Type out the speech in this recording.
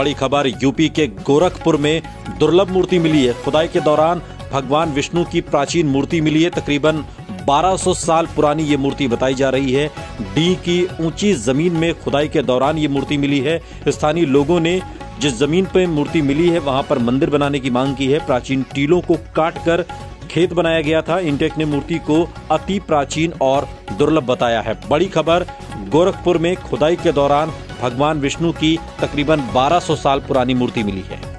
बड़ी खबर यूपी के गोरखपुर में दुर्लभ मूर्ति मिली है। खुदाई के दौरान भगवान विष्णु की प्राचीन मूर्ति मिली है। तकरीबन 1200 साल पुरानी ये मूर्ति बताई जा रही है। डी की ऊंची जमीन में खुदाई के दौरान ये मूर्ति मिली है। स्थानीय लोगों ने जिस जमीन पर मूर्ति मिली है वहां पर मंदिर बनाने की मांग की है। प्राचीन टीलों को काटकर खेत बनाया गया था। इंटेक ने मूर्ति को अति प्राचीन और दुर्लभ बताया है। बड़ी खबर गोरखपुर में खुदाई के दौरान भगवान विष्णु की तकरीबन 1200 साल पुरानी मूर्ति मिली है।